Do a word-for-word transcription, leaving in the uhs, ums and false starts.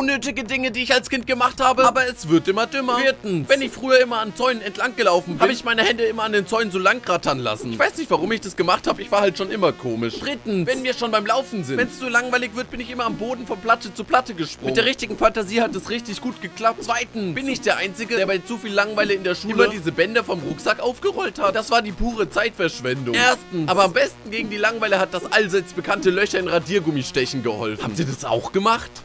unnötige Dinge, die ich als Kind gemacht habe, aber es wird immer dümmer. Viertens, wenn ich früher immer an Zäunen entlang gelaufen bin, habe ich meine Hände immer an den Zäunen so lang rattern lassen. Ich weiß nicht, warum ich das gemacht habe, ich war halt schon immer komisch. Drittens, wenn wir schon beim Laufen sind, wenn es so langweilig wird, bin ich immer am Boden von Platte zu Platte gesprungen. Mit der richtigen Fantasie hat es richtig gut geklappt. Zweitens, bin ich der Einzige, der bei zu viel Langeweile in der Schule immer diese Bänder vom Rucksack aufgerollt hat. Das war die pure Zeitverschwendung. Erstens, aber am besten gegen die Langeweile hat das allseits bekannte Löcher in Radiergummistechen geholfen. Habt ihr das auch gemacht?